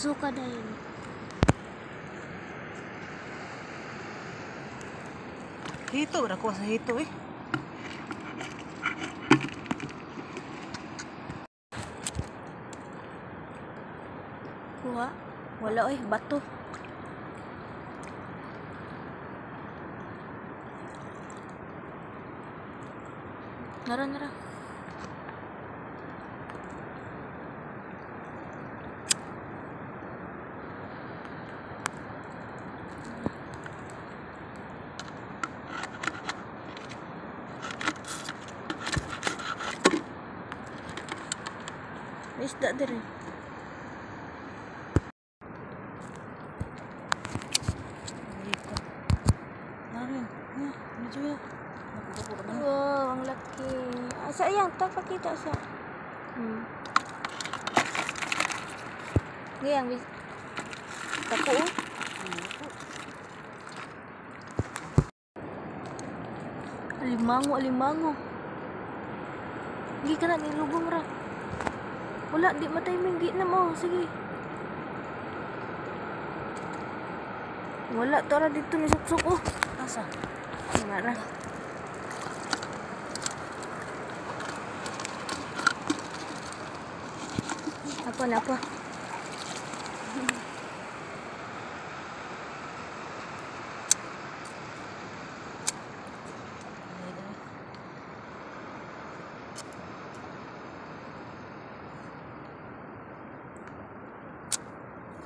Bugso ka dahil. Hito, nakuha sa hito eh. Kuha? Wala eh, bato. Nara, nara. May isda din eh. Narin. Medyo yan. Wow, ang laki. Sayang, tapakita sa. Gayang, tapo oh. Alimango, alimango. Hindi ka na, nilubong ra. Wala, di matay minggit na mo. Sige. Wala, tara dito ni suksok. Oh, asa? Marah. Apa na apa?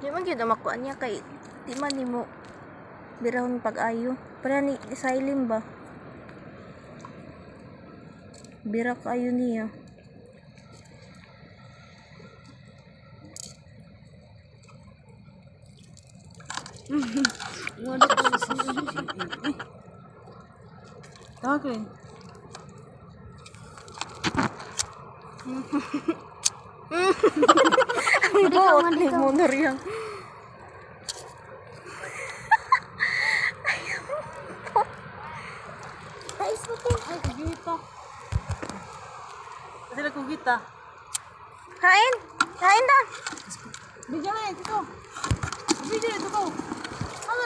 Di man gyud makuha niya kay di man nimo birahon pag-ayo. Para ni silent ba? Bira kayo niya. Wala ko sa sisig. Tagay. Bawat limon na rin. Ayaw mo. Tais mo ito. Ay, kagawin ito. Kasi nagkugit ah. Kain! Kain na! Bidyo eh, ito. Bidyo eh, ito. Ano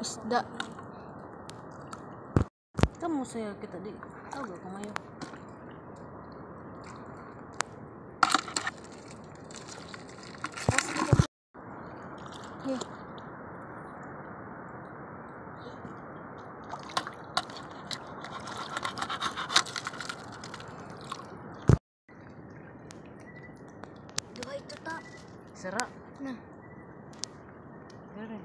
Isda. Kamu saya kita di tahu gak kamu yuk? Hei. Dua itu tak serak. Nah. Keren.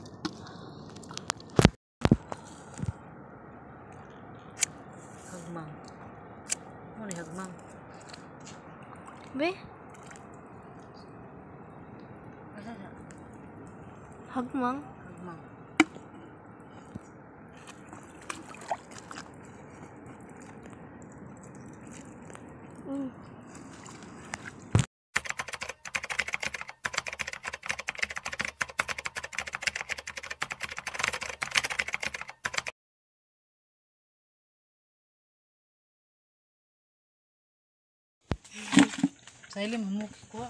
Hagmang. Muna hagmang. Be? Hagmang? Hagmang. Saya lihat muk kuat.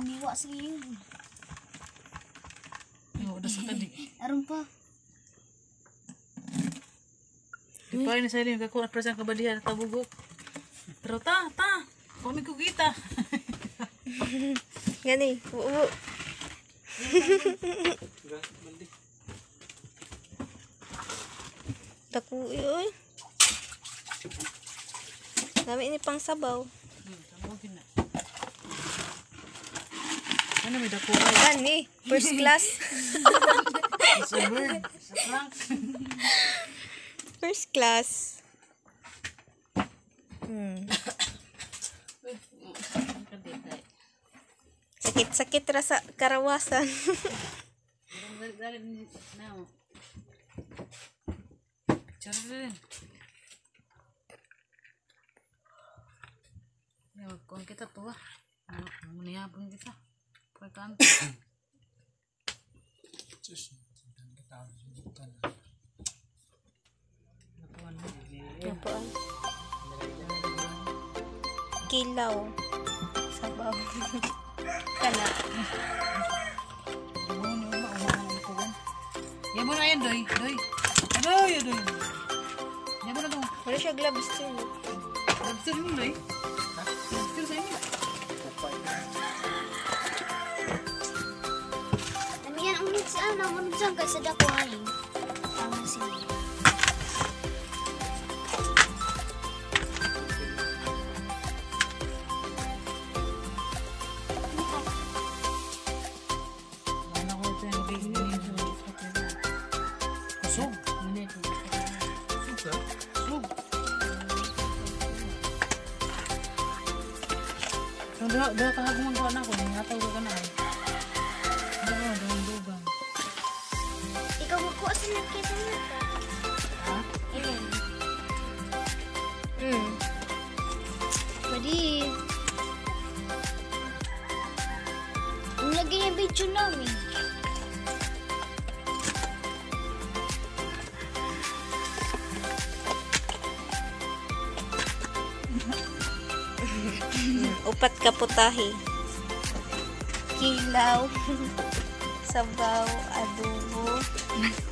Ini wak seribu. Ya udah sampai di. Arum pa. Ipain na sa ilim, kakuha at presang kabalihan at tabugok. Pero ta, kami kukita. Gani, uubo. Taku, uy. Dami ini pang sabaw. Sabogin na. Ano may dako ay? Gani, first class. It's a bird. It's a prank. First class. Sakit-sakit rasa karawasan. Kung kita tua, muniyapon kita. Pagkanto. Kilaw sabaw kana ya mo na yan doy ya mo na to wala siya glove still mo doy still sa inyo yan ang mix ano mo nang kasi dako ay tama siya. Udah kalau aku mengkau anak aku, nggak tahu udah kenal. Udah dalam lubang. Ika buku senang kita nak. Hah? Ini. Jadi, lagi yang biju nami. Upat kaputahi. Kilaw, sabaw, adobo,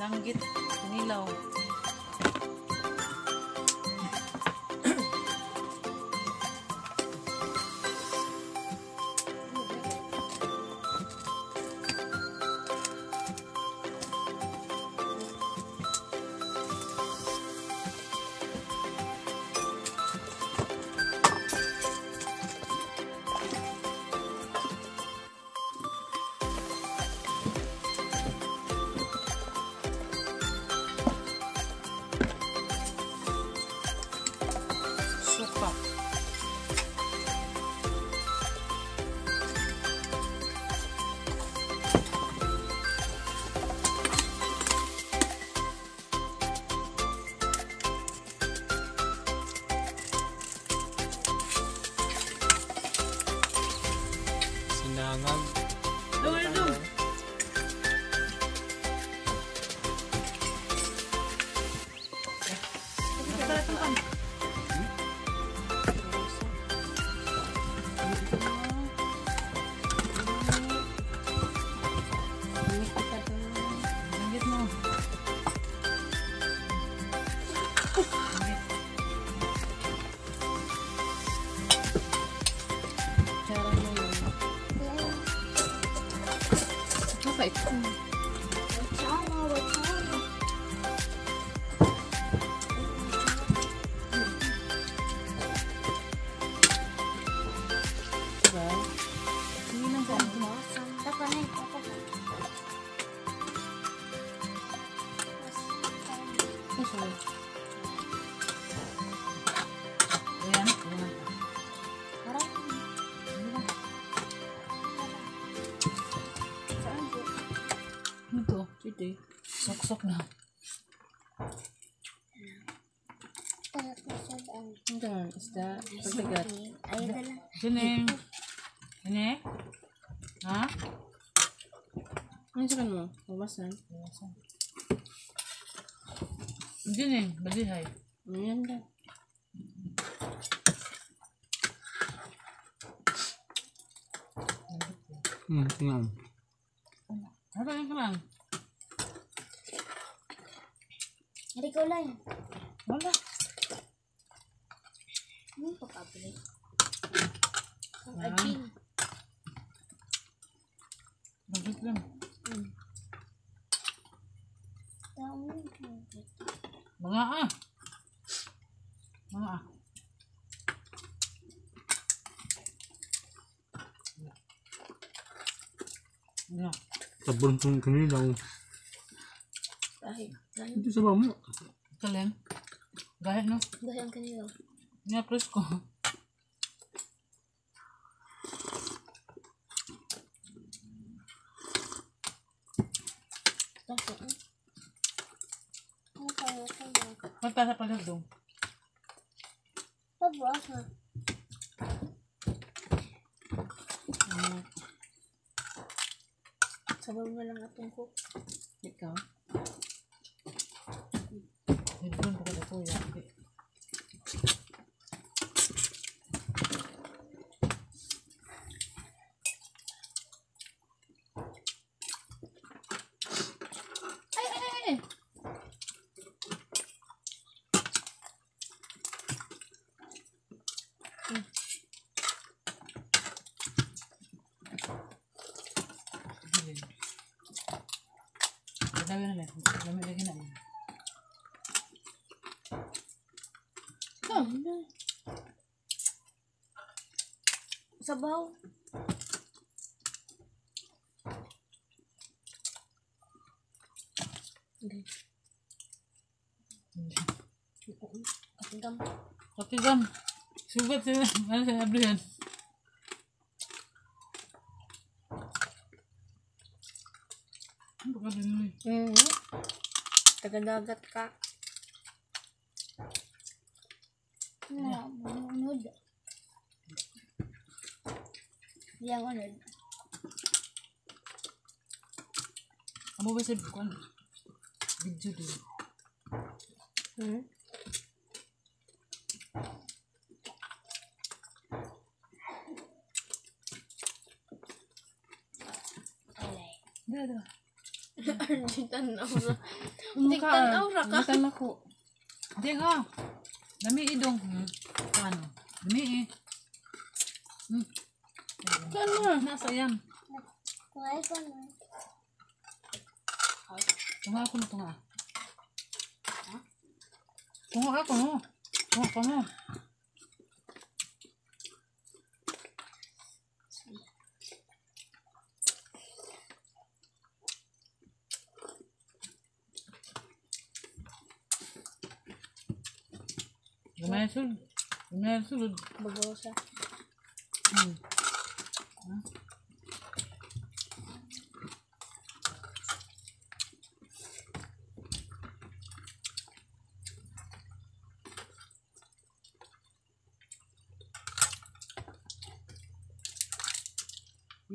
Danggit. Nilaw. Ito, titi. Sok-sok na. Ito na, isda. Pagdagat. Sining. Sining? Ha? Ano sakin mo? Mabasan? Mabasan. Sining, balihay. Ayan na. Tingnan. Ano yung kalang? Hindi ko lang. Wala. Ano yung pagkabili? Agin. Magit lang. Mga ah. Mga ah. Ya. Sabon pun kini daw. Ay, itu sabon mo. Kalian. Gaya no. Gaya kini daw. Ya presko. Tapos. Ano kaya kaya? Pagtasa pa lang dong. Sabon ha. Sabaw na lang atong cook. Ikaw? Hindi ko na po yan. Ay, ay, ay! Sabaw. Okay. Katigam. Katigam. Sugat sila. Ano sila abli yan? Tagadagat ka. Wala. Manunod. Yang unod. Amo ba sa bukuan? Video din. Alay. Dada. Arjitan aura ka. Arjitan ako. Hindi ka. Dami idong. Ano? Dami eh. Ano? Nasa yan. Tunga ko na. Tunga ko na tunga. Tunga ko na. Tunga ko na. Lumayan sulod. Lumayan sulod. Bagaw siya.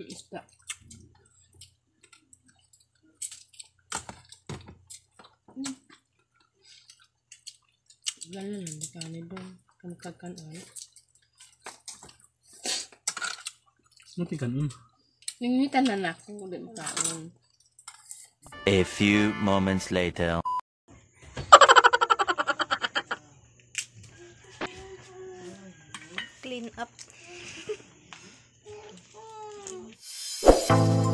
Isda. Ganun lang, bakanin doon. Kamagkagkan ulit. Mati ganun. Ninginitan na na kung ulit makaon. A few moments later. Clean up.